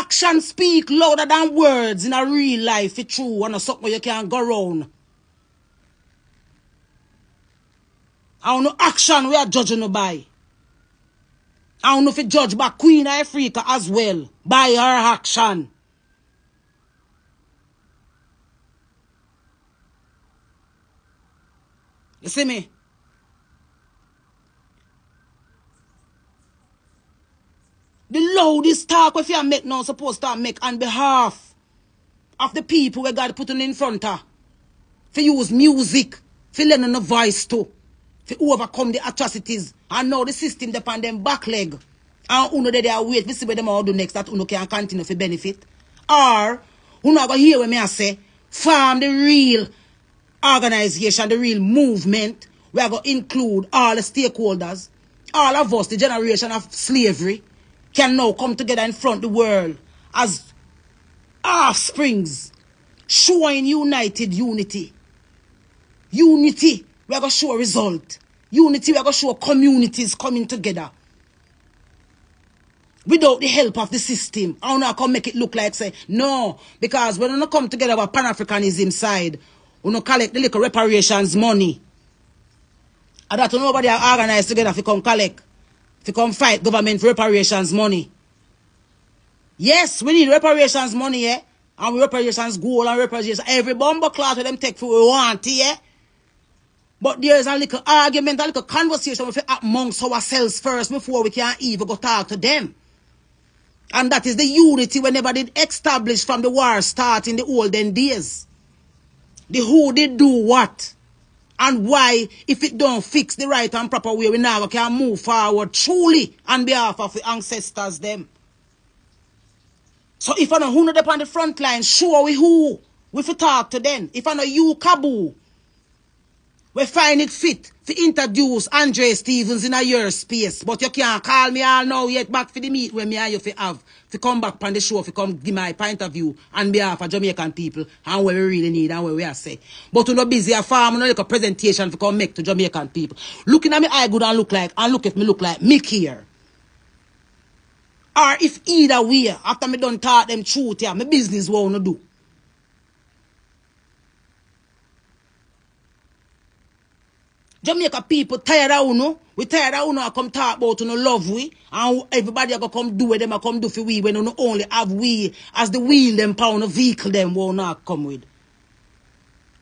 Actions speak louder than words in a real life. It's true. And something you can't go round. I don't know action we are judging you by. I don't know if you judge by Queen Ifrica as well. By her action. You see me? The loudest talk if you make now supposed to make on behalf of the people we God put in front of. For use music, for learning a voice to, for overcome the atrocities. And now the system depend on them back leg. And uno they are wait, we see what them all do next that uno can continue for benefit. Or uno go hear what me I say, form the real organization, the real movement. We are going to include all the stakeholders, all of us, the generation of slavery. Can now come together in front of the world as offsprings, showing united unity. Unity, we are going to show a result. Unity, we are going to show communities coming together. Without the help of the system, I don't know how to make it look like, say, no, because we don't come together with Pan-Africanism side. We don't collect the little reparations money. And that nobody are organized together if you come collect. To come fight government for reparations money. Yes, we need reparations money, yeah? And reparations goal and reparations. Every bomber class with them take for we want, yeah? But there is a little argument, a little conversation amongst ourselves first before we can even go talk to them. And that is the unity we never did establish from the war start in the olden days. The who did do what. And why, if it don't fix the right and proper way, we now can move forward truly on behalf of the ancestors them. So if I know who not up on the front line, sure we who, we fi talk to them. If I know you, Kabu, we find it fit to introduce Andre Stevens in a year space. But you can't call me all now yet back for the meet where me and you fi have. To come back on the show, to come give my point of view on behalf of Jamaican people and what we really need and what we are saying. But we're not busy at farm, we're not like a presentation to come make to Jamaican people. Looking at me, I good and look like, and look if me look like me here. Or if either way, after me done taught them truth here, my business what I do. Jamaica people tired of uno. We tired of uno. I come talk about uno love we. And everybody I go come do with them. I come do for we. When uno only have we as the wheel them pound the vehicle them will not come with.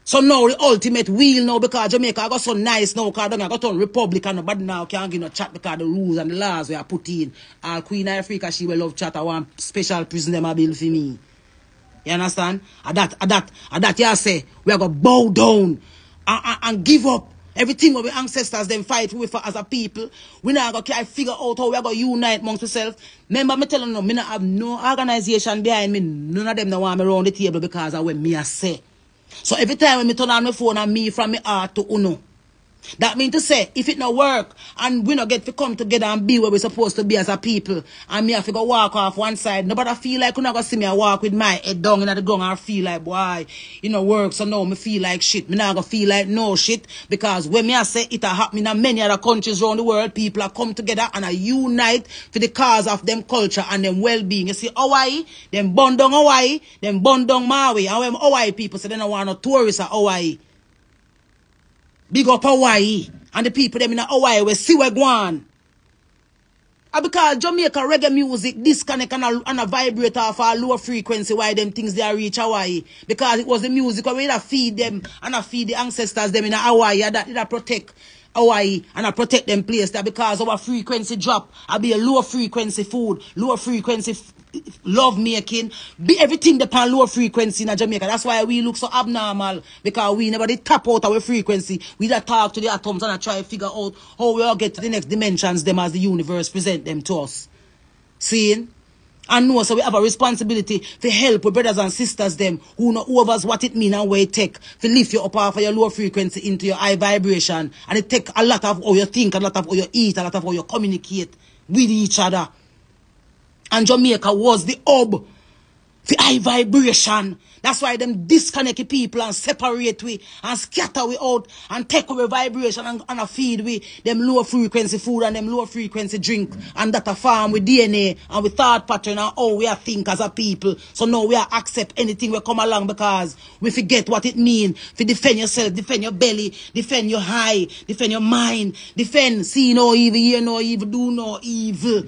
So now the ultimate wheel now because Jamaica I got so nice now because I got turn Republican but now can't give no chat because the rules and the laws we are put in. All Queen Ifrica she will love chat. I want special prison them a bill for me. You understand? At that you say we are going to bow down and give up. Everything what we ancestors them fight with as a people, we now go try figure out how we are going to unite amongst ourselves. Remember, me telling you, me not have no organization behind me. None of them don't want me around the table because of what me I say. So every time when me turn on my phone and me from my heart to uno, that means to say if it not work and we not get to come together and be where we supposed to be as a people, and me have to go walk off one side, nobody feel like you not gonna see me I walk with my head down in the ground and feel like boy, you know work so now me feel like shit. Me not gonna feel like no shit because when me I say it a happen in many other countries around the world, people are come together and are unite for the cause of them culture and them well being. You see Hawaii, them burn down Hawaii, them burn down Maui, and when Hawaii people say they don't want no tourists at Hawaii. Big up Hawaii and the people them in Hawaii we see we go on. And because Jamaica reggae music disconnect and a vibrate off a lower frequency why them things they reach Hawaii. Because it was the music where we feed them and feed the ancestors them in Hawaii that did protect Hawaii and protect them place that because our frequency drop I be a lower frequency food, lower frequency love making, be everything depend low frequency in Jamaica. That's why we look so abnormal because we never did tap out our frequency. We just talk to the atoms and try to figure out how we all get to the next dimensions them as the universe present them to us. Seeing? And no, so we have a responsibility to help our brothers and sisters them who know overs what it means and where it take to lift you up off of your low frequency into your high vibration. And it take a lot of how you think, a lot of how you eat, a lot of how you communicate with each other. And Jamaica was the hub The high vibration. That's why them disconnect people and separate we and scatter we out and take away vibration and feed we them low frequency food and them low frequency drink and that a farm with DNA and with thought pattern and how we are think as a people. So now we are accept anything we come along because we forget what it means. To defend yourself, defend your belly, defend your high, defend your mind, defend see no evil, hear no evil, do no evil.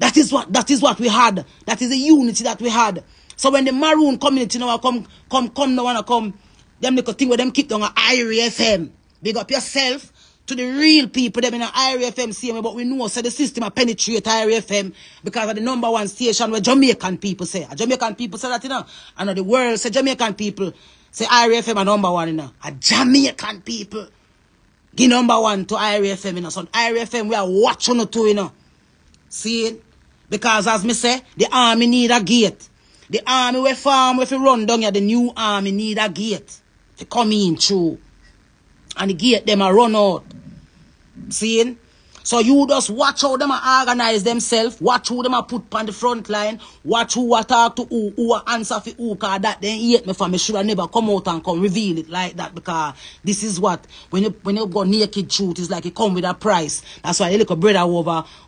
That is what we had. That is the unity that we had. So when the maroon community now come, them little thing where them keep down an IRFM. Big up yourself to the real people. Them in an IRFM CMA, but we know so the system a penetrate IRFM because of the number one station where Jamaican people say. Jamaican people say that, you know. And the world say Jamaican people say IRFM are number one, you know. A Jamaican people give number one to IRFM, you know. So IRFM we are watching it too, you know. See? Because as me say, the army need a gate. The army we farm, if you run down here, the new army need a gate to come in through. And the gate them a run out. See? So you just watch how them a organize themselves, watch who them a put on the front line, watch who a talk to who a answer for who, because that they hate me for me should have never come out and come reveal it like that, because this is what, when you go naked truth, it's like it come with a price. That's why they look a brother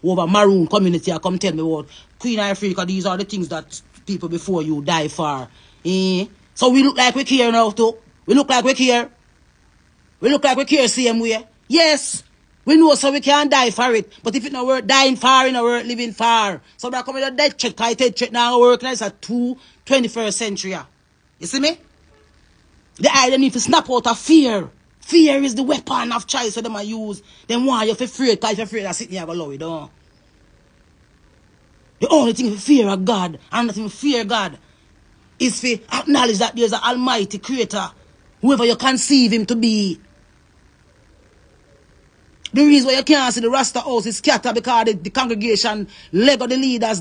over maroon community, I come tell me what, Queen Ifrica, these are the things that people before you die for. Eh? So we look like we care now too. We look like we care. We look like we care same way. Yes. We know so we can't die for it. But if it's not worth dying far, it's not worth living far. So that come with a death check, because death check now work now. It's a 21st century. You see me? The idea need to snap out of fear. Fear is the weapon of choice that they might use. Then why you feel afraid, because you're afraid that sitting here below it down. The only thing you fear of God, and nothing fear God, is to acknowledge that there's an almighty creator, whoever you conceive him to be. The reason why you can't see the Rasta house is scattered because the congregation leg of the leaders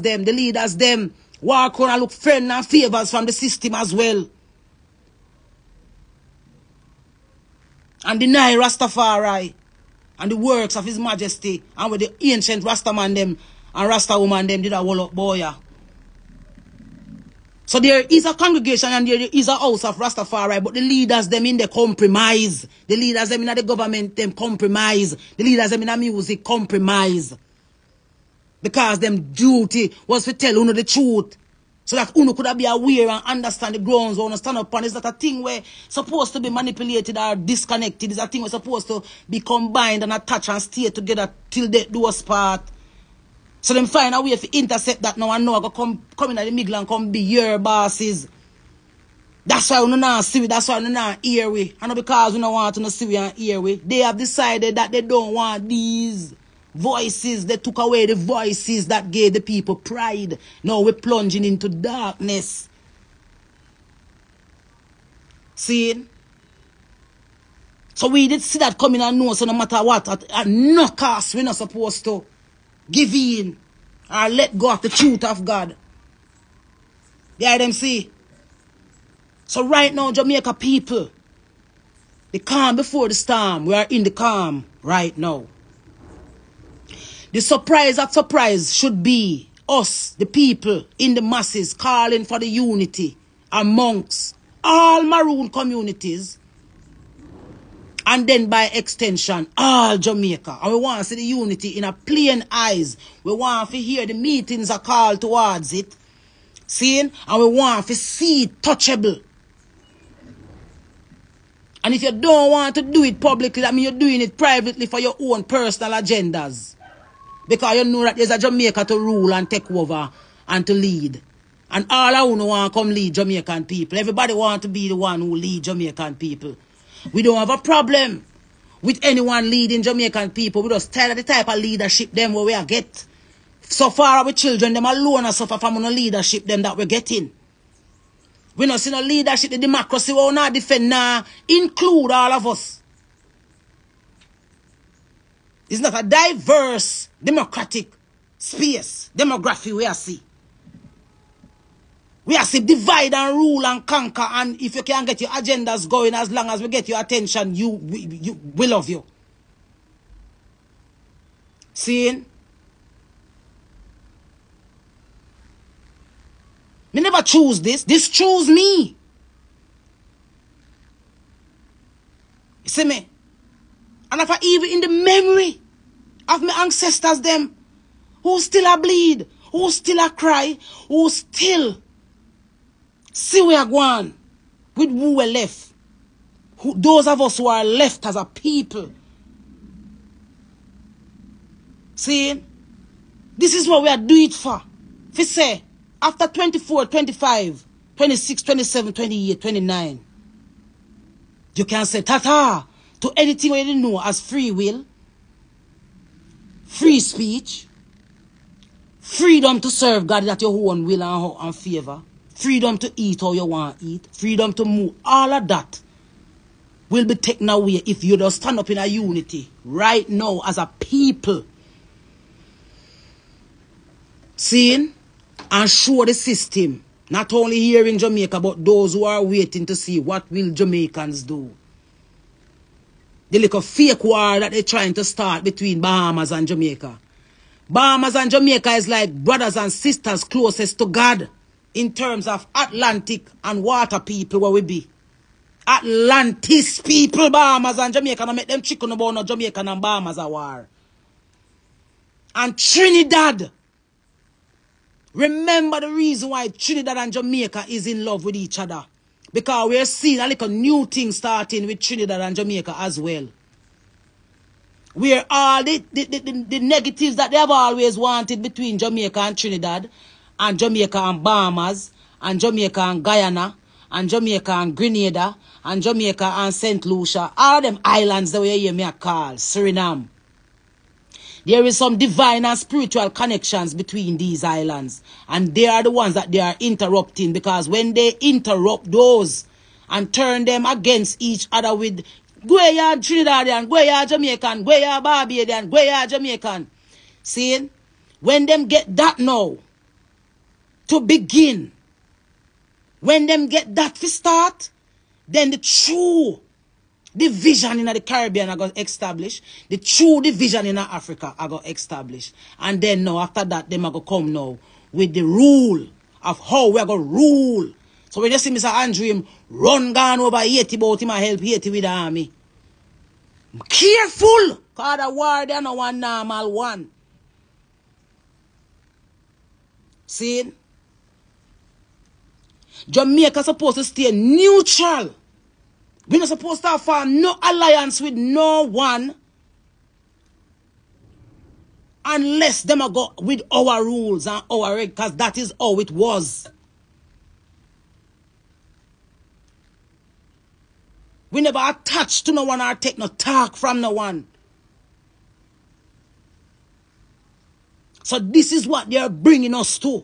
them walk around and look friend and favors from the system as well. And deny Rastafari and the works of his majesty and with the ancient Rasta man them and Rasta woman them did a wall up boy. So there is a congregation and there is a house of Rastafari, but the leaders them in the compromise. The leaders them in the government them compromise. The leaders them in the music compromise. Because them duty was to tell uno the truth. So that uno could be aware and understand the grounds where uno stand upon. It's not a thing where supposed to be manipulated or disconnected. It's a thing where supposed to be combined and attached and stay together till they do us part. So them find a way to intercept that now and now I go come in at the middle and come be your bosses. That's why we don't see we, that's why we don't hear we. And not because we don't want to see we and hear we. They have decided that they don't want these voices. They took away the voices that gave the people pride. Now we're plunging into darkness. See? So we did see that coming and know, so no matter what, at no cost we're not supposed to give in or let go of the truth of God. Yeah, them see. So right now, Jamaica people, the calm before the storm, we are in the calm right now. The surprise at surprise should be us, the people in the masses, calling for the unity amongst all maroon communities. And then by extension, all Jamaica. And we want to see the unity in a plain eyes. We want to hear the meetings are called towards it. Seeing? And we want to see it touchable. And if you don't want to do it publicly, that means you're doing it privately for your own personal agendas. Because you know that there's a Jamaica to rule and take over and to lead. And all I want to come lead Jamaican people. Everybody want to be the one who lead Jamaican people. We don't have a problem with anyone leading Jamaican people. We just tired of the type of leadership them where we are get. So far our children, them alone are suffer from no leadership them that we're getting. We don't see no leadership, the democracy will not defend, include all of us. It's not a diverse democratic space, demography we are see. We are still divide and rule and conquer, and if you can't get your agendas going, as long as we get your attention, we love you. Seeing? choose this. This choose me. You see me? And if I even in the memory of my ancestors them, who still a bleed, who still a cry, who still see we are gone with who we left, who, those of us who are left as a people. See, this is what we are doing it for. If you say, after 24, 25, 26, 27, 28, 29, you can say ta-ta to anything we didn't know as free will, free speech, freedom to serve God at your own will and favor, freedom to eat how you want to eat, freedom to move, all of that will be taken away if you don't stand up in a unity right now as a people. Seeing and show the system, not only here in Jamaica, but those who are waiting to see what will Jamaicans do. The little fake war that they're trying to start between Bahamas and Jamaica. Bahamas and Jamaica is like brothers and sisters closest to God in terms of Atlantic and water people where we be. Atlantis people, Bahamas and Jamaica, and make them chicken about no Jamaican and Bahamas a war. And Trinidad. Remember the reason why Trinidad and Jamaica is in love with each other. Because we're seeing a little new thing starting with Trinidad and Jamaica as well. Where all the negatives that they have always wanted between Jamaica and Trinidad, and Jamaica and Bahamas, and Jamaica and Guyana, and Jamaica and Grenada, and Jamaica and St. Lucia, all of them islands that we hear me call Suriname. There is some divine and spiritual connections between these islands. And they are the ones that they are interrupting. Because when they interrupt those and turn them against each other with Guaya Trinidadian, Guaya Jamaican, Guaya Barbadian, Guaya Jamaican. See? When them get that now to begin, when them get that to start, then the true division in the Caribbean I got established. The true division in Africa I got established. And then now after that, them I go come now with the rule of how we are going to rule. So when you see Mr. Andrew run gone over 80 about him and help 80 with the army. Careful! Because the war they are not one normal one. See? Jamaica supposed to stay neutral. We're not supposed to form no alliance with no one unless them are go with our rules and our regs, because that is how it was. We never attach to no one or take no talk from no one. So this is what they're bringing us to.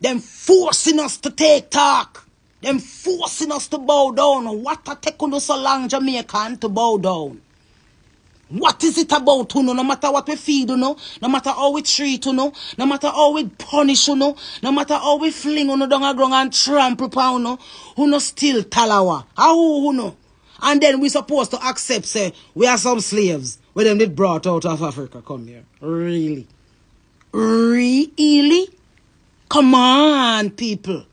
Them forcing us to take talk. Them forcing us to bow down. What a take on us so long, Jamaican, to bow down? What is it about, you know? No matter what we feed, you know? No matter how we treat, you know? No matter how we punish, you know? No matter how we fling, you know, down the ground and trample upon, you know? You know, still talawa. How, you know? And then we're supposed to accept, say, we are some slaves. When them did brought out of Africa. Come here. Really? Really? Come on, people.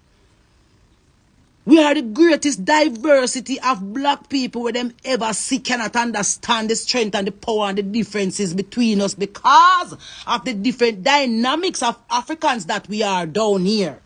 We are the greatest diversity of black people where them ever see, cannot understand the strength and the power and the differences between us because of the different dynamics of Africans that we are down here.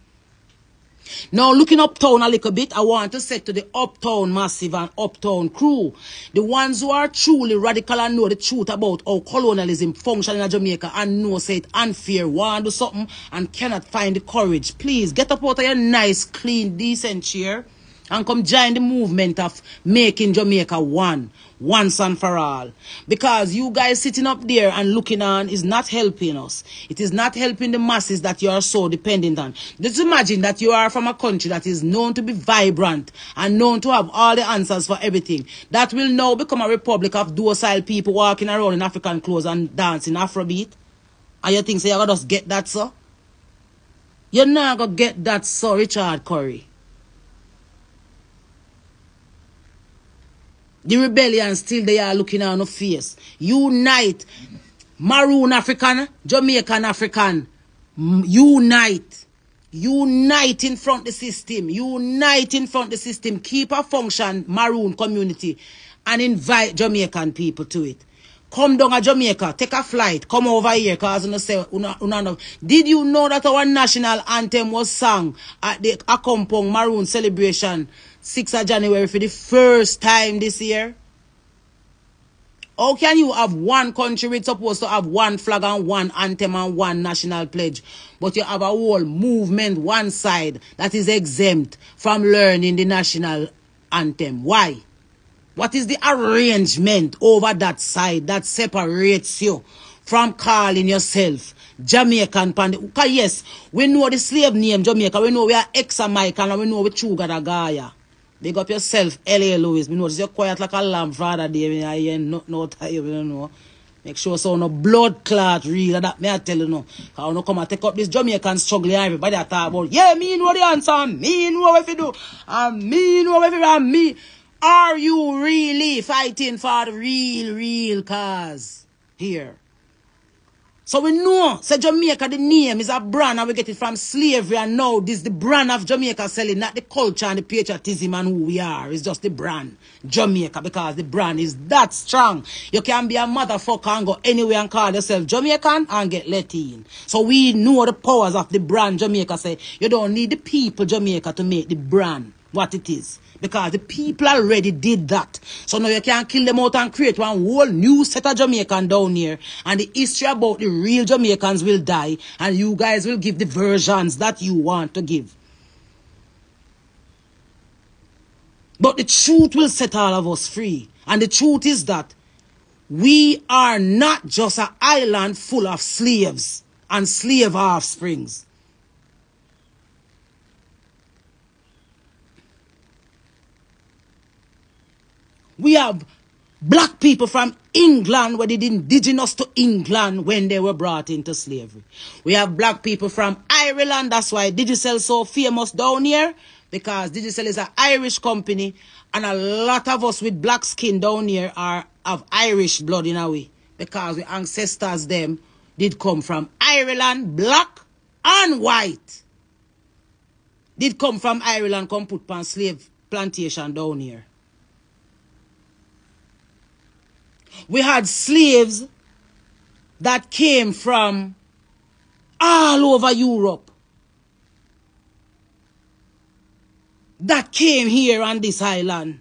Now, looking uptown a little bit, I want to say to the uptown massive and uptown crew, the ones who are truly radical and know the truth about how colonialism functions in Jamaica and know say it unfair, want to do something and cannot find the courage. Please get up out of your nice, clean, decent chair and come join the movement of making Jamaica one, once and for all. Because you guys sitting up there and looking on is not helping us. It is not helping the masses that you are so dependent on. Just imagine that you are from a country that is known to be vibrant and known to have all the answers for everything. That will now become a republic of docile people walking around in African clothes and dancing Afrobeat. And you think, so you're going to just get that, sir? You're not going to get that, sir, Richard Curry. The rebellion still they are looking on the face. Unite. Maroon African, Jamaican African. Unite. Unite in front of the system. Unite in front of the system. Keep a function, Maroon community, and invite Jamaican people to it. Come down to Jamaica, take a flight, come over here, cause you know. Did you know that our national anthem was sung at the Akampong Maroon celebration 6th of January for the first time this year? How can you have one country which is supposed to have one flag and one anthem and one national pledge, but you have a whole movement, one side, that is exempt from learning the national anthem? Why? What is the arrangement over that side that separates you from calling yourself Jamaican? Because yes, we know the slave name Jamaica, we know we are ex-Jamaican, and we know we Chugadagaya. Big up yourself, L.A. Lewis. Me notice you're quiet like a lamb for other day. I hear no time, you know. Make sure so no blood clot real. That me I tell you no. I don't come and take up this Jamaican struggle and everybody I talk about. Yeah, me know the answer. Me know what we do. And me know what we do. And me. Are you really fighting for the real cause here? So we know, say Jamaica, the name is a brand and we get it from slavery, and now this is the brand of Jamaica selling, not the culture and the patriotism and who we are. It's just the brand, Jamaica, because the brand is that strong. You can be a motherfucker and go anywhere and call yourself Jamaican and get let in. So we know the powers of the brand Jamaica say. You don't need the people Jamaica to make the brand what it is, because the people already did that. So now you can kill them out and create one whole new set of Jamaicans down here, and the history about the real Jamaicans will die, and you guys will give the versions that you want to give. But the truth will set all of us free. And the truth is that we are not just an island full of slaves and slave offsprings. We have black people from England, where they were indigenous to England when they were brought into slavery. We have black people from Ireland. That's why Digicel is so famous down here, because Digicel is an Irish company, and a lot of us with black skin down here are of Irish blood in a way, because the ancestors them did come from Ireland, black and white. Did come from Ireland, come put pan slave plantation down here. We had slaves that came from all over Europe that came here on this island.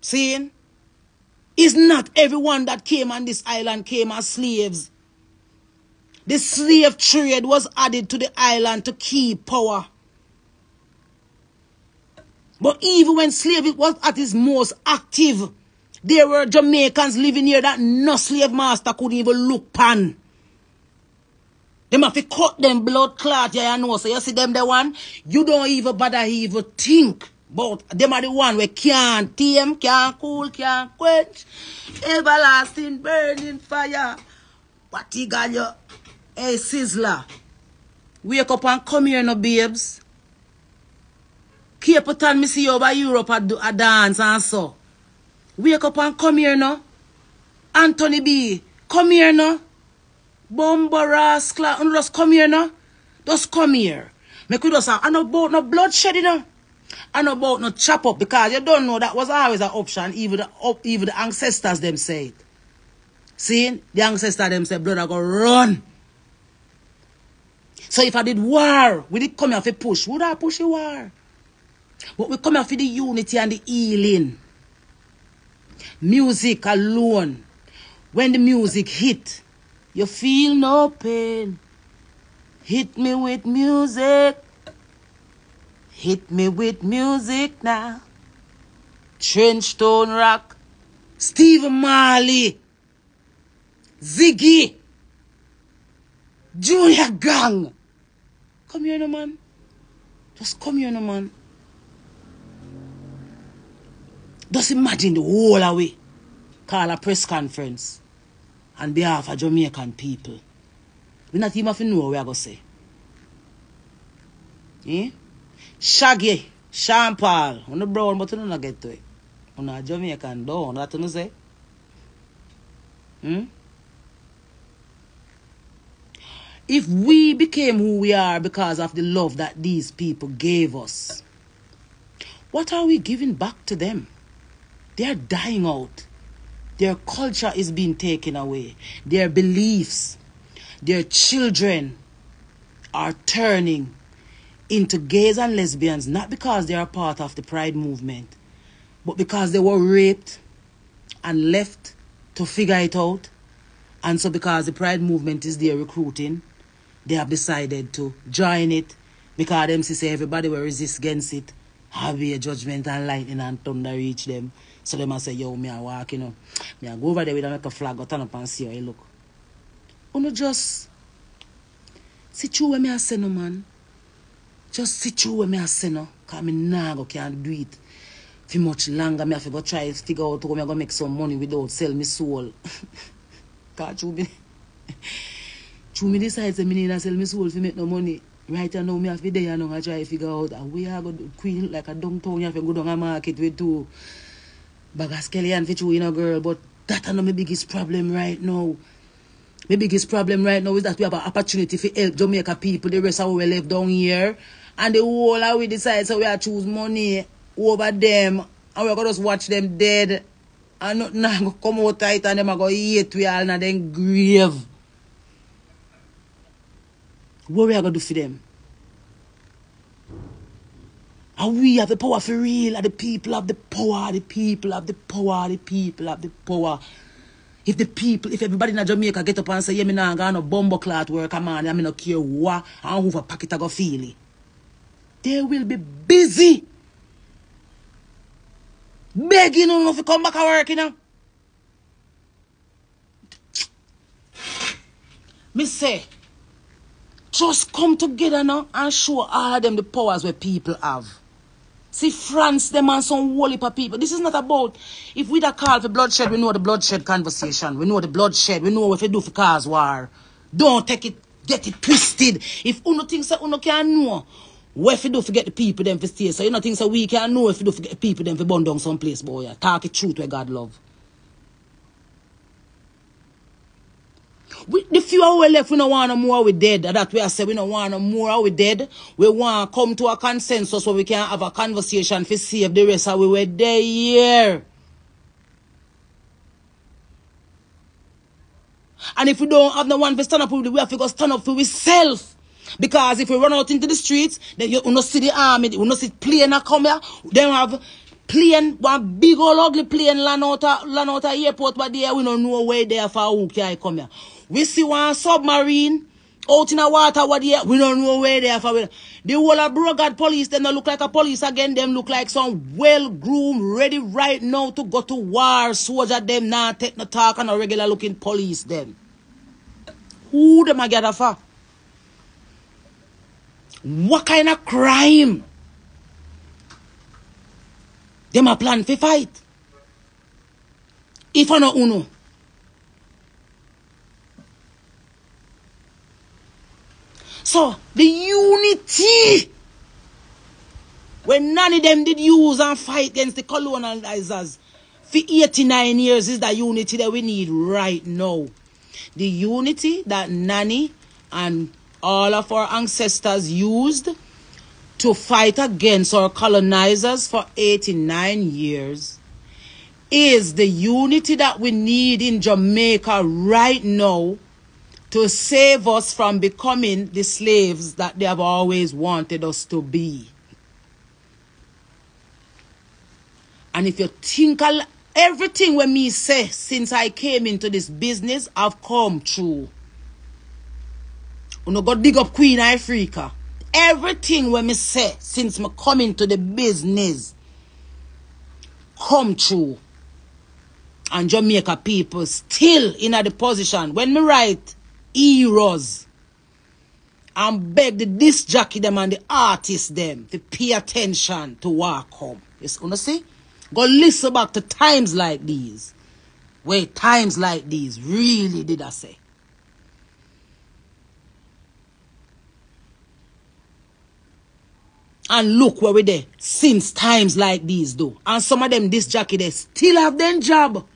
Seeing? It's not everyone that came on this island came as slaves. The slave trade was added to the island to keep power. But even when slavery was at its most active, there were Jamaicans living here that no slave master could even look pan. They have to cut them blood clot, yeah, you know. So you see them the one, you don't even bother even think about. Them are the one where can't tame, can't cool, can't quench. Everlasting burning fire. What you got your hey, sizzler. Wake up and come here, no babes. Cape Town, me see you over Europe a dance and so. Wake up and come here now. Anthony B, come here now. Bomba Rascal, and just come here now. Just come here. Make we just say, I know about no bloodshed, you know. I know about no chop up, because you don't know that was always an option. Even the ancestors them said. See, the ancestors them said, blood I go run. So if I did war, we did come here for push. Would I push the war? But we come here for the unity and the healing. Music alone. When the music hit, you feel no pain. Hit me with music. Hit me with music now. Trenchstone Rock. Steve Marley. Ziggy. Junior Gang. Come here, no man. Just come here, no man. Just imagine the whole away. Call a press conference on behalf of Jamaican people. We not even have to know what we are going to say. Eh? Shaggy, Sean Paul, on the brown, but you don't get to it. On a Jamaican down, that's what you say. If we became who we are because of the love that these people gave us, what are we giving back to them? They're dying out. Their culture is being taken away. Their beliefs, their children are turning into gays and lesbians, not because they are part of the pride movement, but because they were raped and left to figure it out. And so because the pride movement is there recruiting, they have decided to join it because them say everybody will resist against it. Have a judgment and lightning and thunder reach them. So them say, yo, me I walk, you know. Me I go over there with a flag or turn up and see how you look. Uno just sit through where me I say no, man. Just sit through where me I say no. Because me nah can't do it for much longer. Me have to go try to figure out how me I go make some money without sell me soul. Because through me decide me need to sell me soul to make no money. Right now, me have to there and I try to figure out a way I go queen like a downtown. You have to go down a market with two bagaskelly and fit you in a girl. But that's not my biggest problem right now. My biggest problem right now is that we have an opportunity to help Jamaica people. The rest of we left down here. And the whole how we decide so we are choose money over them. And we're going to just watch them dead. And nothing going to come out tight and them are going to eat we all and then grave. What we are going to do for them? And we have the power for real. And the people have the power. The people have the power. The people have the power. If the people, if everybody in Jamaica get up and say, yeah, me nah gonna bomba cloth work, come on, I mean, no care what, and who for packet I go feel it. They will be busy. Begging them to come back and work, you know. Me say, just come together now and show all them the powers where people have. See France, them and some whole heap of people. This is not about, if we that call for bloodshed, we know the bloodshed conversation. We know the bloodshed. We know what we do for cause war. Don't take it, get it twisted. If uno thinks that uno can know what we do for get the people them for stay. So you know things that we can know what we do for get the people them for burn down someplace, boy. Yeah. Talk the truth where God love. The few who are left, we don't want no more, we dead. That way I say we don't want no more, we dead. We want to come to a consensus where we can have a conversation to save the rest of we were there. Yeah. And if we don't have no one to stand up with, we have to go stand up for ourselves. Because if we run out into the streets, then you don't see the army, you don't see plane that come here. They have plane, one big old ugly plane land out of airport, but there we don't know where they are for who can come here. We see one submarine out in the water, what here? We don't know where they are from. The whole of Brogard police, they don't look like a police again. Them look like some well-groomed, ready right now to go to war soldier. Them now take no talk and a regular-looking police. Them. Who them a gather for? What kind of crime? Them a plan for fight. If I no uno. So, the unity when none of them did use and fight against the colonizers for 89 years is the unity that we need right now. The unity that Nanny and all of our ancestors used to fight against our colonizers for 89 years is the unity that we need in Jamaica right now to save us from becoming the slaves that they have always wanted us to be. And if you think everything when me say since I came into this business, I've come true. Uno go dig up Queen Ifrica. Everything when me say since me come into the business, come true. And Jamaica people still in a position when me write heroes and beg the disc jockey them and the artists them to pay attention to what come. You gonna see? Go listen back to times like these. Where times like these really did I say. And look where we there since times like these though. And some of them disc jockey they still have their job.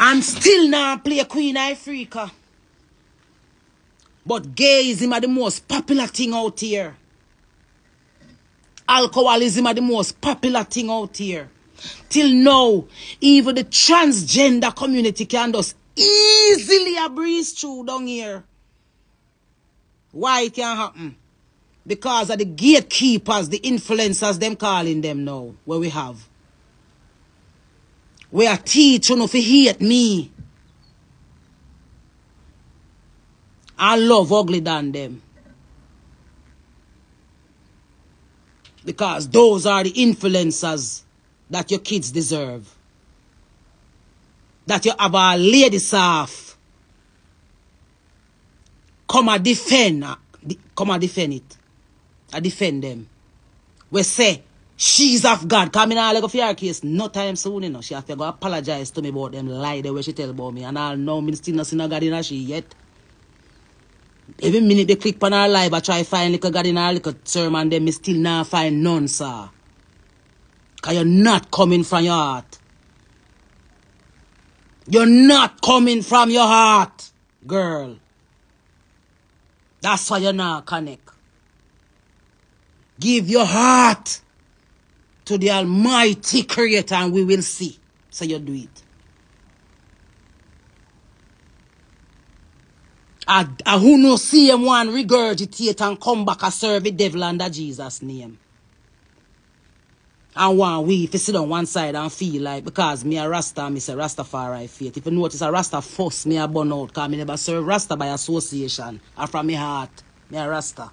And still now play Queen Ifrica. But gayism are the most popular thing out here. Alcoholism are the most popular thing out here. Till now, even the transgender community can just easily a breeze through down here. Why it can't happen? Because of the gatekeepers, the influencers, them calling them now, where we have. We are teaching if you hate me. I love ugly than them. Because those are the influencers that your kids deserve. That you have a lady staff. Come and defend it. I defend them. We say, she's of God. Come in all of your case. No time soon, you know. She have to go apologize to me about them lie the way she tell about me. And I'll know me still not seen a God in her she yet. Every minute they click on her live, I try find little God in her little sermon, then me still not find none, sir. Because you're not coming from your heart. You're not coming from your heart, girl. That's why you're not connect. Give your heart to the Almighty Creator and we will see. So you do it. I who no see him one regurgitate and come back and serve the devil under Jesus' name. And one we, if you sit on one side and feel like, because me a Rasta, me say Rastafari faith. If you notice a Rasta force me a burn out, because me never serve Rasta by association or from my heart. Me a Rasta.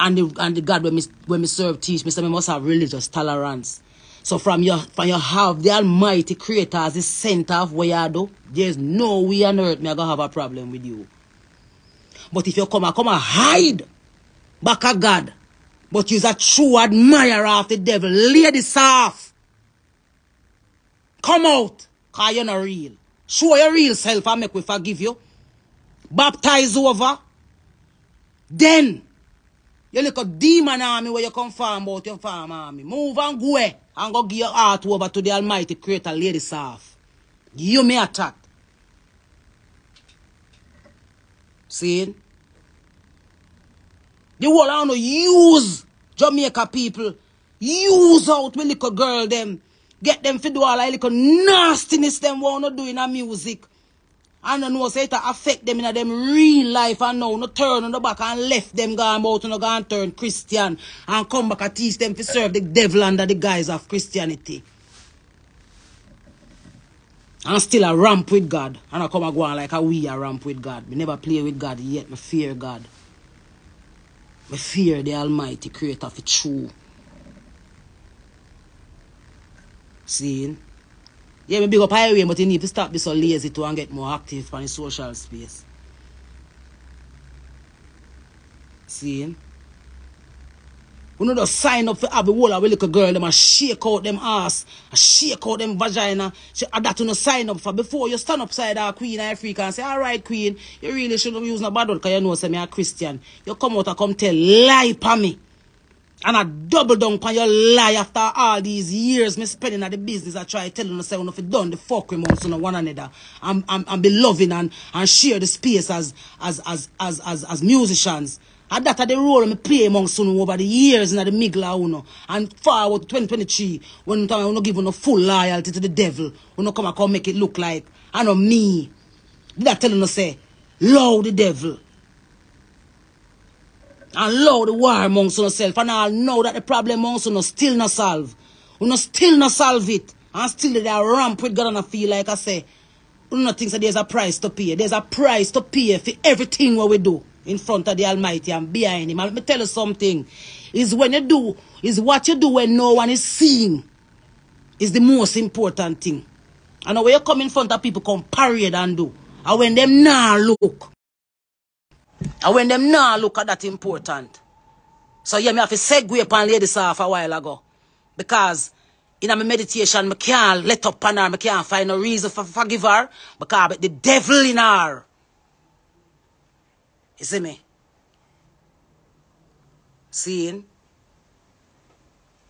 And the God when me serve teach me, so me must have religious tolerance. So from your have the Almighty Creator as the center of what you do, there's no way on earth me I gonna have a problem with you. But if you come and hide back at God, but you's a true admirer of the devil, lay this off. Come out, cause you're not real. Show your real self and make we forgive you. Baptize over. Then you look at demon army where you come from about your farm army. Move and go and go give your heart over to the Almighty Creator, lady self. You may attack. See? The whole I want to use Jamaica people. Use out with little girl them. Get them to do all that little nastiness them want to do in a music. And I know say it affect them in them real life and now no turn on the back and left them gone out and no go and turn Christian and come back and teach them to serve the devil under the guise of Christianity. And still a ramp with God. And I come and go on like a we a ramp with God. Me never play with God yet. Me fear God. Me fear the Almighty Creator for true. See? Yeah, me big up highway, but you need to stop being so lazy to and get more active on the social space. See? We know just sign up for have the whole of a little girl them and shake out them ass, and shake out them vagina. That you no sign up for before you stand upside our Queen Ifrica and say, alright Queen, you really shouldn't use no bad word because you know say me a Christian. You come out and come tell lie pa me. And I double down on your lie after all these years me spending at the business. I try telling you, say, you know, if you done the fuck amongst one another and be loving and share the space as musicians. And that are the role me play amongst you over the years in the middle of you know. And forward to 2023, when you don't give you full loyalty to the devil, you know, come make it look like, I know me. That telling you, say, love the devil. And love the war amongst yourself. And I know that the problem amongst you still not solve. You still not solve it. And still they are ramp with God and I feel like I say. You know think that there's a price to pay. There's a price to pay for everything what we do in front of the Almighty and behind him. And let me tell you something. Is when you do, is what you do when no one is seeing is the most important thing. And when you come in front of people, come parade and do. And when them not look. And when them now look at that important. So yeah, me have to segue upon ladies off a while ago. Because in my meditation, I can't let up on her. I can't find no reason for forgive her. Because the devil in her. You see me? Seeing?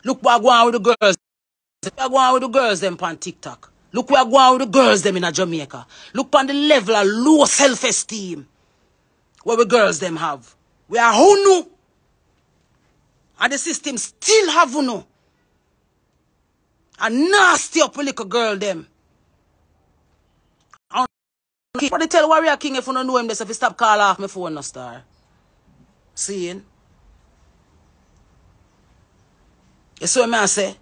Look what I go on with the girls. What I go on with the girls them on TikTok. Look where I go out with the girls them in Jamaica. Look on the level of low self-esteem where the girls them have. We are Hunu. And the system still have Hunu. And nasty up with little girl them. But they tell Warrior King if you don't know him, they say if you stop call off my phone no star. Seeing? You see what I say?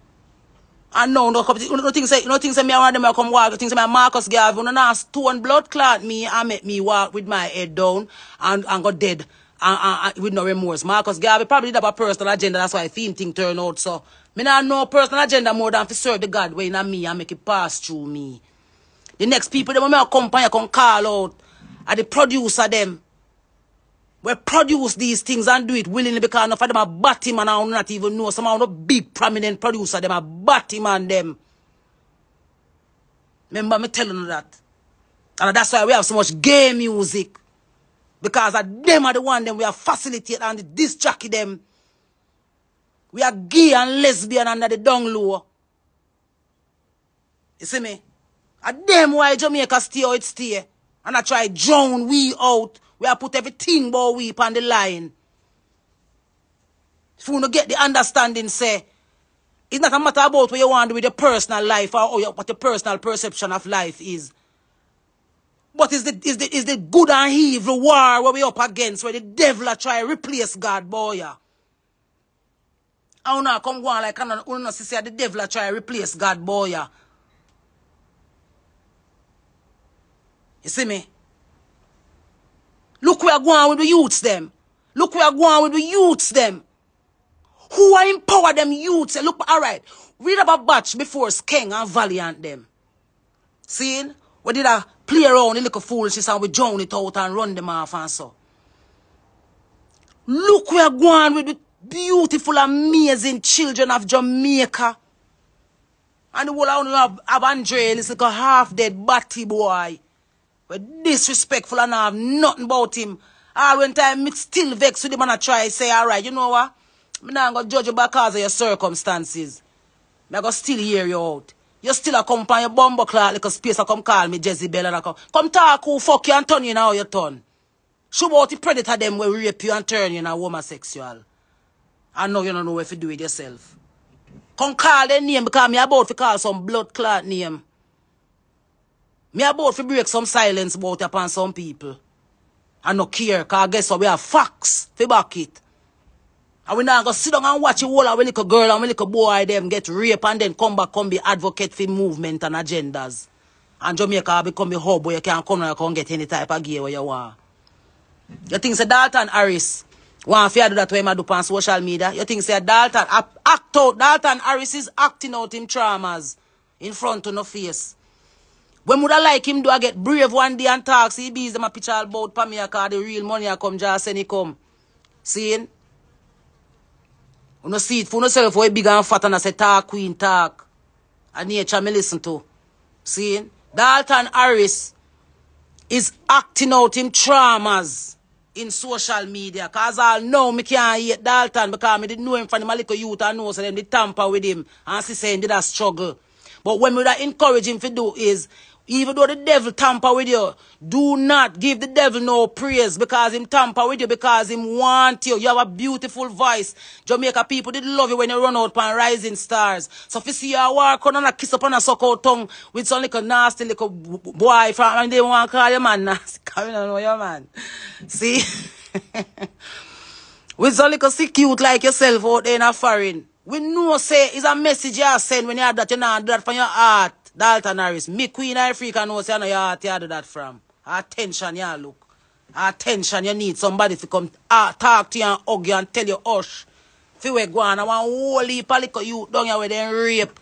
And now, no things say me and them I come walk, things say me and Marcus Garvey, no nice stone blood clot me and make me walk with my head down and go dead and with no remorse. Marcus Garvey probably did have a personal agenda, that's why the theme thing turned out so. Me not know personal agenda more than to serve the God way in me and make it pass through me. The next people, they will come and come call out are the producer them. We produce these things and do it willingly because enough of them are batty man and not even know. Some of the big prominent producer them are batty man them. Remember me telling you that. And that's why we have so much gay music. Because them are the one them we are facilitate and disjockey them. We are gay and lesbian under the down low. You see me? And them why Jamaica stay how it stay. And I try drown we out. We have put everything but we on the line. If you don't get the understanding, say, it's not a matter about what you want to do with your personal life or what your personal perception of life is. But is the good and evil war where we up against, where the devil are trying to replace God, boy. Yeah. I don't know, come go on like, I don't know, say the devil are trying to replace God, boy. Yeah. You see me? Look where going with the youths them. Look where going with the youths them. Who are empower them youths? Look, all right. Read about batch before Skeng and Valiant them. Seeing? We did a play around a little foolishness and we drown it out and run them off and so. Look where going with the beautiful, amazing children of Jamaica. And the whole of Andre, this little half-dead batty boy. We're disrespectful and I have nothing about him. All when time it's still vexed with him and I try say, alright, you know what? I'm not going to judge you because of your circumstances. I'm going to still hear you out. You still a come on your bumble clock like a space. I come call me Jezebel and I come talk who fuck you and turn you in how you turn. Show about the predator them will rape you and turn you in a homosexual. I know you don't know what to do with yourself. Come call their name because I'm about to call some blood clot name. Me about to break some silence about upon some people. I no care, because I guess what we have facts to back it. And we now go sit down and watch the whole of a little girl and a little boy them get raped and then come back and be advocate for movement and agendas. And Jamaica become a hub where you can come and you can get any type of gear where you want. You think say Dalton Harris want to do that way I do on social media? You think say Dalton Harris is acting out him traumas in front of no face. When would I like him do I get brave one day and talk? See, bees them a picture about Pamia car, the real money I come, just send it come. Seeing? You no see it for yourself, where big and fat and I say, talk, queen, talk. And nature me listen to. Seeing? Dalton Harris is acting out him traumas in social media. Because I know me can't hate Dalton because I didn't know him from the little youth and know, so them they tamper with him. And she saying, did I struggle? But when we encourage him to do is, even though the devil tamper with you, do not give the devil no praise because him tamper with you, because him want you. You have a beautiful voice. Jamaica people did love you when you run out upon rising stars. So if you see you walk on and a kiss upon a suck out tongue with some little nasty little boy from, and they want to call your man nasty. Because you don't know your man. See? With some little sick cute like yourself out there in a foreign. We know say it's a message you send when you have that, you know, do that from your heart. Dalton Harris, me Queen Ifrica knows you know your heart you do that from. Attention, you look. Attention, you need somebody to come talk to you and hug you and tell you, hush. If you were going, I want whole heap of little youth down here with them rape.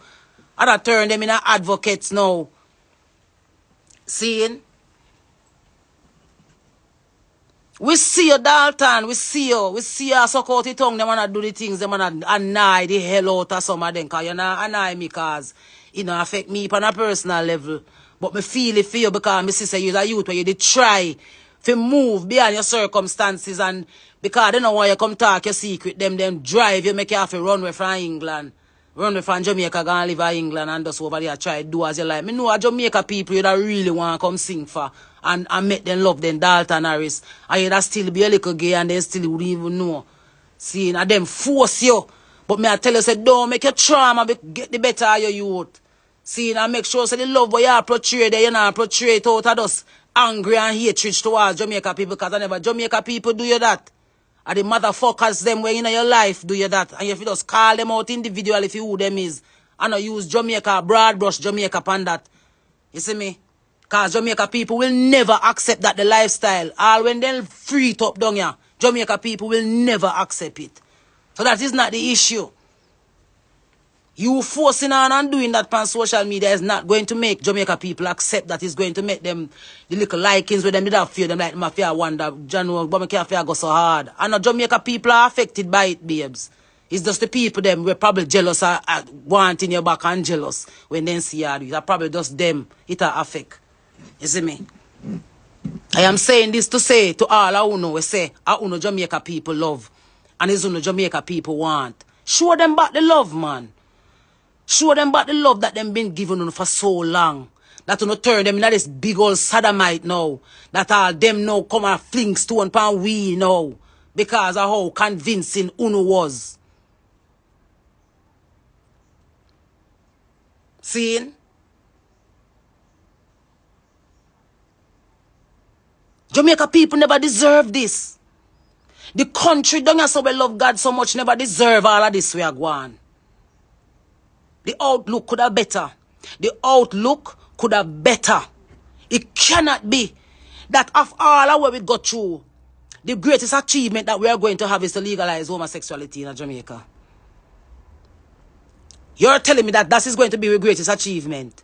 I don't turn them into advocates now. Seeing? We see you, Dalton. We see you suck out the tongue. They wanna do the things. They wanna annoy the hell out of some of them. Cause you know, annoy me cause it don't affect me on a personal level. But me feel it for you because my sister, you're a youth where you did try to move beyond your circumstances and because they don't want you come talk your secret. Them drive you, make you have to run away from England. Run from Jamaica, go and live in England and just over there try to do as you like. Me know a Jamaica people that really want to come sing for and make them love them Dalton Harris. And you that still be a little gay and they still wouldn't even know. See, now them force you. But me I tell you, say, don't make your trauma get the better of your youth. See, now make sure say, the love where you portray there, you know, portray it out of us angry and hatred towards Jamaica people, because I never Jamaica people do you that. And the motherfuckers them where in your life do you that. And if you just call them out individually if you who them is. And not use Jamaica, broad brush Jamaica pan that. You see me? Because Jamaica people will never accept that the lifestyle. All when they free it up down here, Jamaica people will never accept it. So that is not the issue. You forcing on and doing that on social media is not going to make Jamaica people accept that. It's going to make them the little likings with them. They don't feel them like mafia wonder. January, but mafia go so hard. And the Jamaica people are affected by it, babes. It's just the people them were probably jealous are wanting your back and jealous when they see you. It's probably just them. It affect. You see me? I am saying this to say to all who know we say who know Jamaica people love and is who know Jamaica people want. Show them back the love, man. Show them about the love that them been given on for so long. That you no turn them into this big old sodomite now. That all them now come and fling stone upon we now. Because of how convincing Uno was. Seeing? Jamaica people never deserve this. The country don't have so we love God so much never deserve all of this we are going. The outlook could have better. The outlook could have better. It cannot be that of all our way we got through, the greatest achievement that we are going to have is to legalize homosexuality in Jamaica. You're telling me that that is going to be the greatest achievement.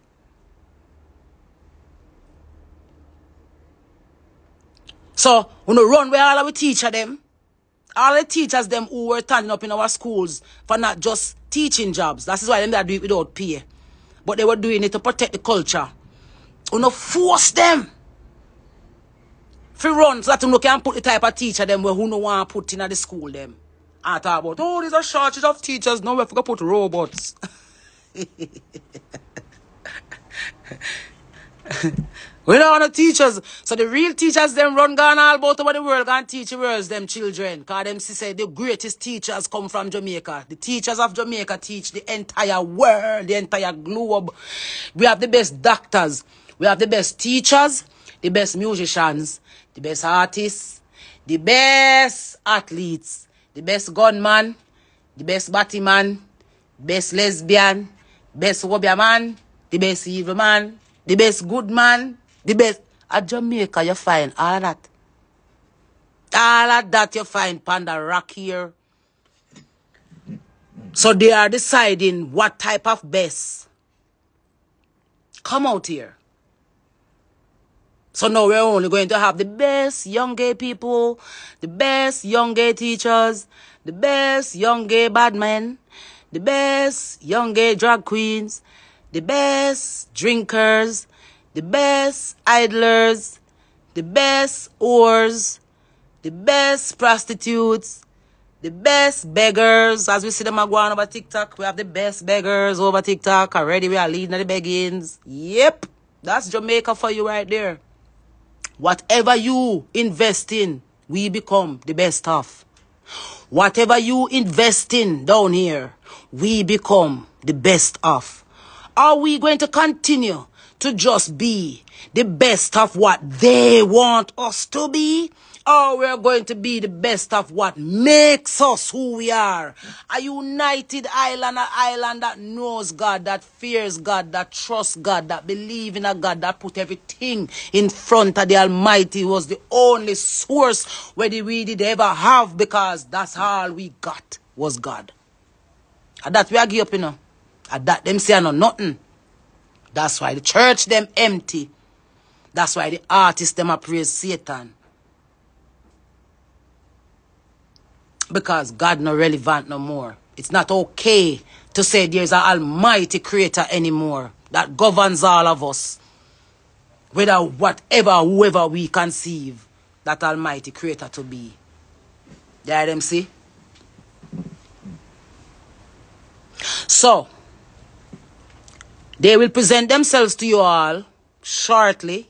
So, we no run where all we teach them. All the teachers them who were standing up in our schools for not just teaching jobs. That's why them that do it without pay. But they were doing it to protect the culture. We no force them. For run so that we can put the type of teacher them where who no want to put in at the school them. And talk about, oh, there's a shortage of teachers. Now we forgot to put robots. We don't want teachers. So the real teachers them run gone all about over the world and teach the world them children. Cause them she said the greatest teachers come from Jamaica. The teachers of Jamaica teach the entire world, the entire globe. We have the best doctors. We have the best teachers, the best musicians, the best artists, the best athletes, the best gunman, the best batman, best lesbian, best wobia man, the best evil man, the best good man. The best. At Jamaica, you find all that. All of that you find Panda Rock here. So they are deciding what type of best come out here. So now we're only going to have the best young gay people, the best young gay teachers, the best young gay bad men, the best young gay drag queens, the best drinkers, the best idlers, the best whores, the best prostitutes, the best beggars. As we see them go on over TikTok, we have the best beggars over TikTok. Already we are leading at the beggings. Yep, that's Jamaica for you right there. Whatever you invest in, we become the best of. Whatever you invest in down here, we become the best of. Are we going to continue to just be the best of what they want us to be? Or we're going to be the best of what makes us who we are? A united island, an island that knows God, that fears God, that trusts God, that believes in a God, that put everything in front of the Almighty was the only source where we did ever have, because that's all we got was God. And that we are give up, you know. And that them say I know nothing. That's why the church them empty. That's why the artists them praise Satan. Because God no relevant no more. It's not okay to say there's an almighty creator anymore that governs all of us. Whether whatever, whoever we conceive that almighty creator to be. There them see? So, they will present themselves to you all shortly.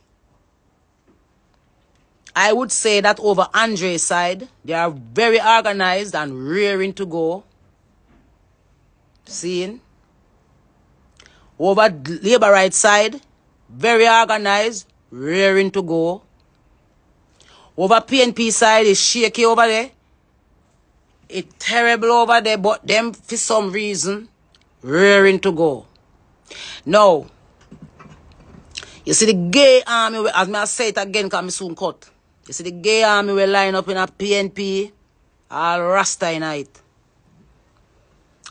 I would say that over Andre's side, they are very organized and rearing to go. Seeing? Over Labor Right side, very organized, rearing to go. Over PNP side, it's shaky over there. It's terrible over there, but them, for some reason, rearing to go. Now, you see the gay army, as I say it again, because I'm soon cut. You see the gay army will line up in a PNP, all Rasta in it.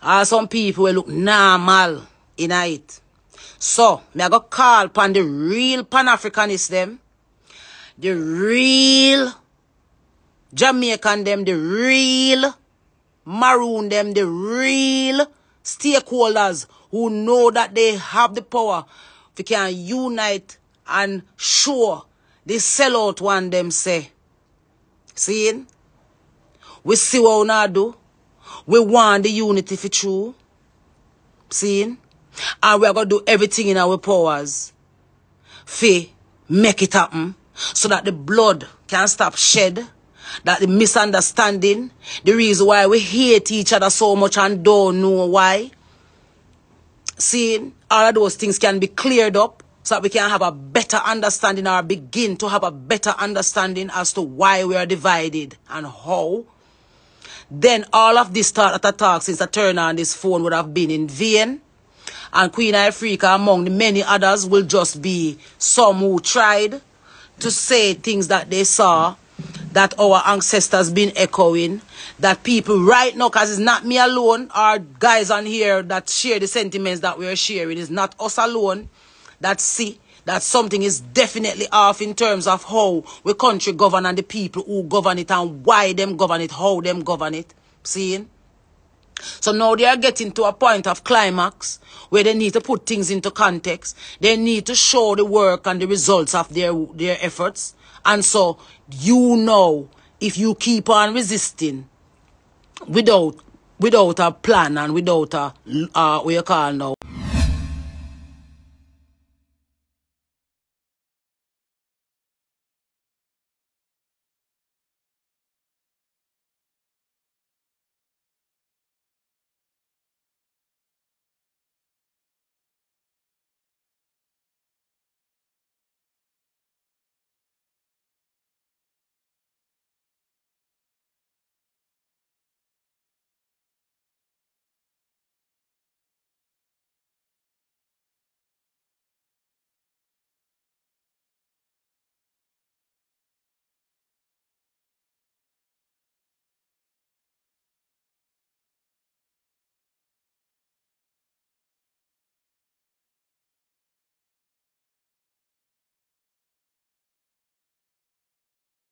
All some people will look normal in it. So, I go call upon the real Pan-Africanists them, the real Jamaican them, the real Maroon them, the real stakeholders who know that they have the power. We can unite and show the sellout one them say. Seeing? We see what we now do. We want the unity for true. Seeing? And we are going to do everything in our powers. Faith, make it happen. So that the blood can stop shed. That the misunderstanding, the reason why we hate each other so much and don't know why. Seeing, all of those things can be cleared up so that we can have a better understanding or begin to have a better understanding as to why we are divided and how. Then all of this start at a talk since I turn on this phone would have been in vain. And Queen Ifrica, among the many others, will just be some who tried to say things that they saw that our ancestors been echoing, that people right now, because it's not me alone, our guys on here that share the sentiments that we're sharing, it's not us alone that see that something is definitely off in terms of how we country govern and the people who govern it and why them govern it, how them govern it. Seeing? So now they are getting to a point of climax where they need to put things into context. They need to show the work and the results of their efforts. And so, you know, if you keep on resisting without a plan and without a, what you call now.